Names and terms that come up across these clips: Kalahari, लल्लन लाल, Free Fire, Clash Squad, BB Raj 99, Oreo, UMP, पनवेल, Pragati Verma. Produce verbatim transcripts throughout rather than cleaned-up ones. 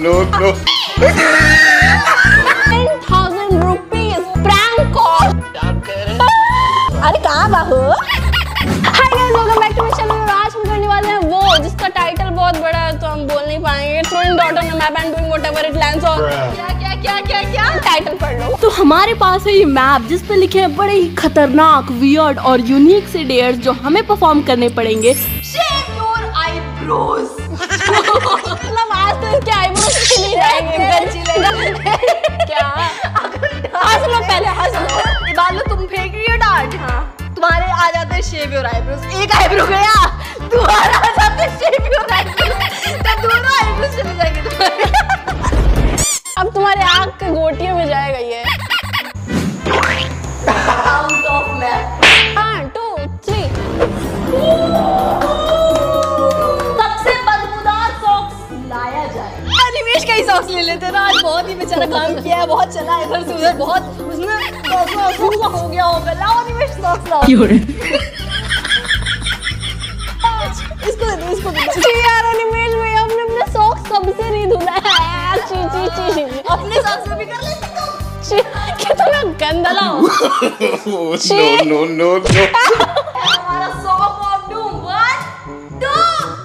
no, no. ten thousand rupees prank call. अरे कहाँ बाहु? Hi guys, welcome back to my channel. और आज हम करने वाले हैं वो जिसका टाइटल बहुत बड़ा है तो हम बोल नहीं पाएंगे. Throwing dot on a map and doing whatever it lands on. क्या क्या क्या क्या क्या? टाइटल पढ़ लो. तो हमारे पास है ये मैप जिस पे लिखे हैं बड़े ही खतरनाक, weird और यूनिक से डेयर्स जो हमें परफॉर्म करने पड़ेंगे. Shave your eyebrows. मतलब आज तो इसके eyebrows नहीं रहेंगे. क्या? हंस लो पहले हंस लो. बालों तुम फेंक रही हो डार्ट. हाँ. तुम्हारे आ जाते हैं शेव योर आईब्रोज. एक आईब्रो गया तुम्हारा आ जाते हैं शेव योर आईब्रोज. तब दोनों आईब्रोज चले जाएंगे तुम्हारे. अब तुम्हारे आँख के गोटियों में जाएगा ये. Out of map. One, two, three. सबसे बदबूदार सॉक्स लाया जाए. अनिमेश कई सॉक्स ले लेते हैं ना. आज बहुत ही बेचारा काम किया है, बहुत चला इधर से उधर, बहुत उसमें हो गया होगा. लाओ निवेश सॉक्स लाओ. इसको दे दो, इसको दे दो. यार निवेश भाई हमने अपना सॉक्स सबसे नहीं धुला है. ची ची ची अपने सॉक्स से भी कर लेते तुम. क्या तुम्हें गंदा लाओ. No no no. हमारा sock of doom. One two three.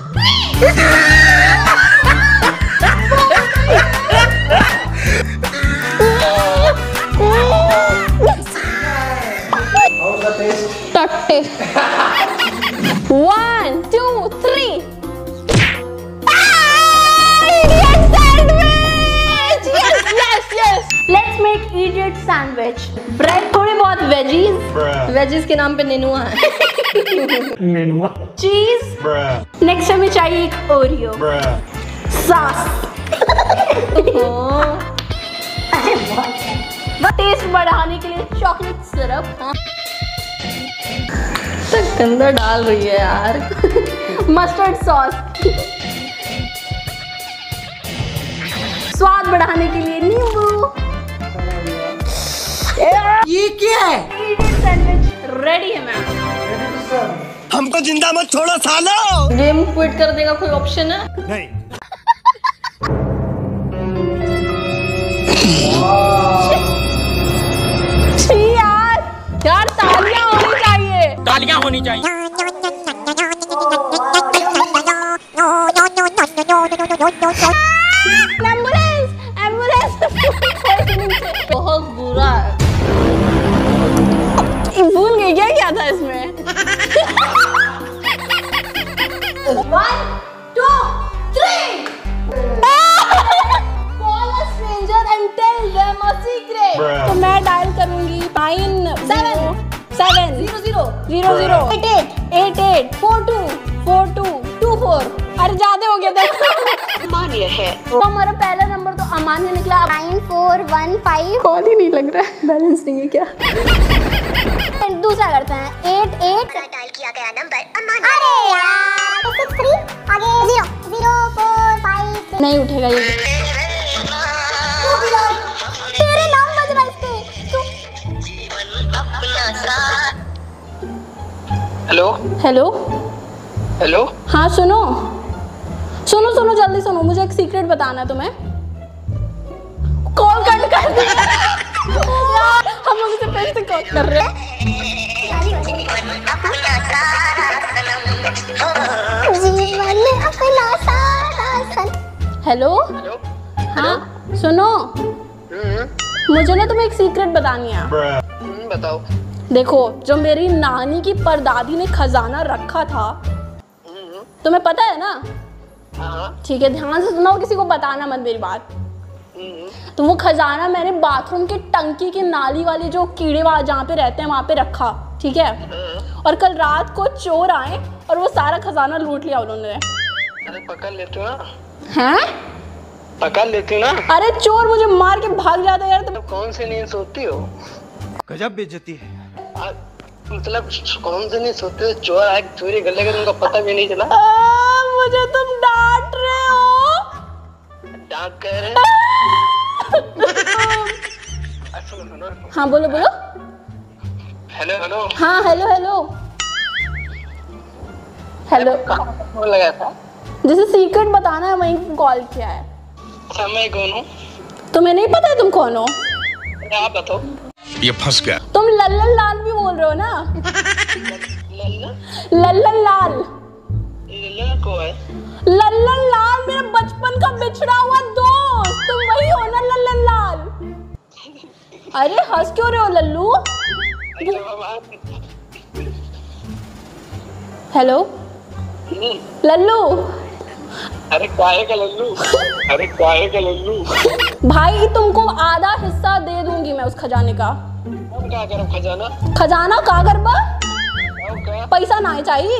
One, two, three. Ah! Idiot sandwich. Yes, yes, yes. Let's make idiot sandwich. Bread, थोड़े बहुत veggies. Bread. Veggies के नाम पे नेनुआ है. नेनुआ. Cheese. Bread. Next हमें चाहिए एक Oreo. Bread. Sauce. ओह. अरे बहुत है. टेस्ट बढ़ाने के लिए चॉकलेट सिरप. गंदा डाल रही है यार. Mustard sauce. स्वाद बढ़ाने के लिए नींबू. ये क्या है? सैंडविच रेडी है मैम. हमको जिंदा मत छोड़ो सालो. गेम क्विट कर देगा. कोई ऑप्शन है नहीं. यार यार तालियां होनी चाहिए, तालियां होनी चाहिए. Ambulance ambulance. बहुत बुरा. भूल गई क्या क्या था इसमें. One, two, three. Call a stranger and tell them a secret. तो मैं डायल करूंगी nine seven seven zero zero zero zero eight eight eight eight four two four two two four. अरे ज़्यादा हो गया था. अमान्य है. तो हमारा पहला नंबर तो अमान्य निकला. nine four one five. Call ही नहीं लग रहा है. बैलेंस नहीं है क्या? दूसरा करते हैं eight eight. का डायल किया गया नंबर अमान्य. अरे यार six three आगे zero zero four five. नहीं उठेगा ये. Hello hello hello. हाँ सुनो सुनो सुनो जल्दी सुनो. मुझे एक सीक्रेट बताना है तुम्हें. कॉल कट कर दे. हम लोग से फिर से कॉल कर रहे हैं. हेलो हाँ सुनो. मुझे ना तुम्हें एक सीक्रेट बतानी है. बताओ. देखो जो मेरी नानी की परदादी ने खजाना रखा था तुम्हें पता है ना. ठीक है ध्यान से सुना. किसी को बताना मत मेरी बात. तो वो खजाना मैंने बाथरूम के टंकी के नाली वाले जो कीड़े वहाँ जहाँ पे रहते हैं वहाँ पे रखा. ठीक है. और कल रात को चोर आए और वो सारा खजाना लूट लिया उन्होंने. अरे पकड़ लेते हो ना. हैं पकड़ लेते हो ना. अरे चोर मुझे मार के भाग जाता है यार. तुम कौन सी नींद सोती हो. गजब बेइज्जती है. मतलब कौन से नहीं सोते. चोर आए चोरी कर लेकर उनका पता भी नहीं चला. आ, मुझे तुम डांट रहे हो. डांट कर रहे हो. हाँ बोलो बोलो. Hello hello. हाँ हेलो हेलो हेलो. कहाँ फोन लगाया था. जैसे सीक्रेट बताना है वहीं कॉल किया है. अच्छा मैं कौन हूँ? तुम्हें नहीं पता है तुम कौन हो? आप बताओ। ये फंस गया। तुम लल्लन लाल भी बोल रहे हो ना? लल्लन लल्लन लाल लल्लन को है? लल्लन लाल मेरे बचपन का बिछड़ा हुआ दोस्त, तुम वही हो ना लल्लन लाल? अरे हंस क्यों रहे हो लल्लू? हेलो लल्लू। अरे काहे का लल्लू? अरे काहे का लल्लू? भाई तुमको आधा हिस्सा दे दूंगी मैं उस खजाने का। खजाना खजाना कागरबा का? पैसा ना चाहिए,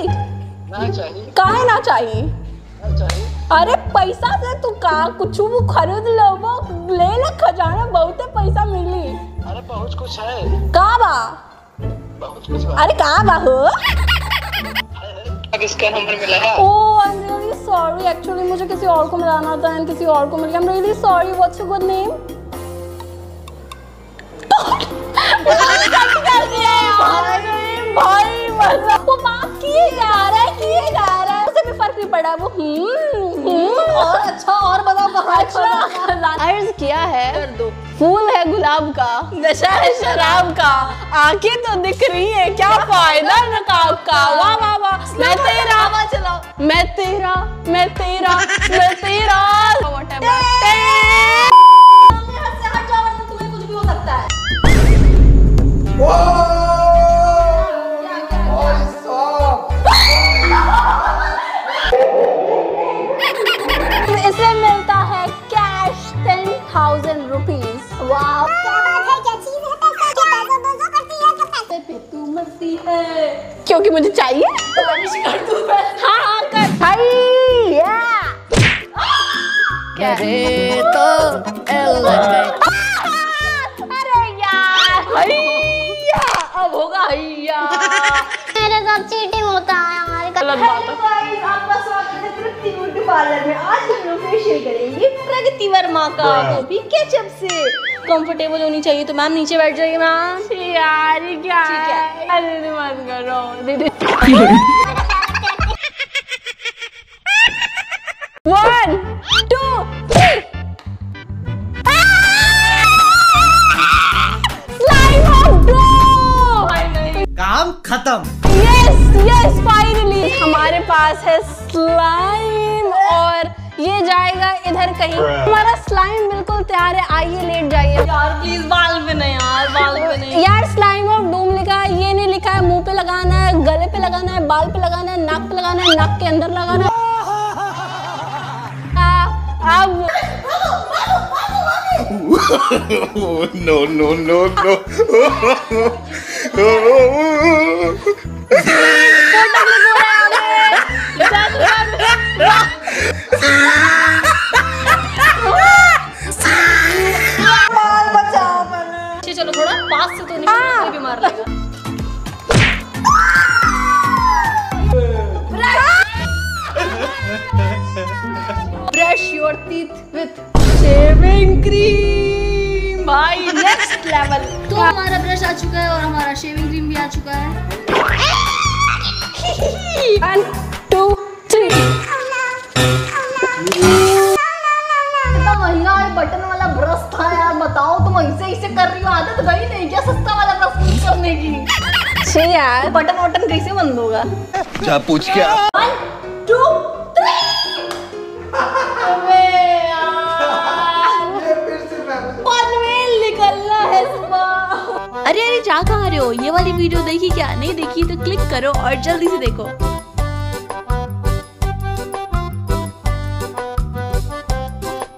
ना चाहिए। काहे ना चाहिए? ना चाहिए। अरे पैसा से तू का कुछ खरीद लो, वो ले ले खजाना, बहुत पैसा मिली। अरे बहुत कुछ है। का बा? बहुत कुछ बा। अरे का बा हो? किसका नंबर मिला है? Oh I am really sorry, actually मुझे किसी और को मिलाना था एंड किसी और को मिल गया। I am really sorry, what's your good name? भाई मजा वो बात किए जा रहा है किए जा रहा है, उसे भी फर्क नहीं पड़ा वो। हम्म और अच्छा और बताओ कहां अच्छा अर्ज किया है? कर दो। फूल है गुलाब का, नशा है शराब का, आंखें तो दिख रही है क्या फायदा नकाब का। वाह वाह वाह, मैं तेरा चलाओ, मैं तेरा मैं तेरा मैं तेरा तुम्हें कुछ भी हो सकता है। इसमें मिलता है कैश टेन थाउजेंड रुपीज। वाह तू मरती है क्योंकि मुझे चाहिए। हाँ हाँ कर भाई तो। अरे यार भैया अब होगा भैया, मेरे साथ चीटिंग होता है हमारे पार्लर में। आज हम लोग फेशियल करेंगे प्रगति वर्मा का, वो भी केचप से। कंफर्टेबल होनी चाहिए तो मैम नीचे बैठ जाइए। मैम यार क्या है? अरे मत करो दीदी। One two three slime of dough, काम खत्म। यस यस फाइनली हमारे पास है स्लाइम और ये जाएगा इधर कहीं। हमारा स्लाइम बिल्कुल तैयार है, आइए लेट जाइए। यार प्लीज बाल पे नहीं, यार बाल पे नहीं। यार स्लाइम ऑफ डूम लिखा है, ये नहीं लिखा है मुंह पे लगाना है, गले पे लगाना है, बाल पे लगाना है, नाक पे लगाना है, नाक के अंदर लगाना है। अब नो नो नो नो चलो थोड़ा पास से तो नहीं बीमार लगेगा। Brush your teeth with shaving cream. भाई नेक्स्ट लेवल। तो हमारा ब्रश आ चुका है और हमारा शेविंग क्रीम भी आ चुका है। वन टू थ्री बटन वाला ब्रश था यार, बताओ तुम ऐसे ऐसे कर रही हो, आदत गई नहीं क्या सस्ता वाला ब्रश करने की? छे यार बटन वटन कैसे बंद होगा? जा पूछ क्या। वन टू थ्री अबे यार ये फिर से पनवेल निकलना है सुबह। अरे अरे जा कहाँ रहे हो? ये वाली वीडियो देखी क्या? नहीं देखी तो क्लिक करो और जल्दी से देखो।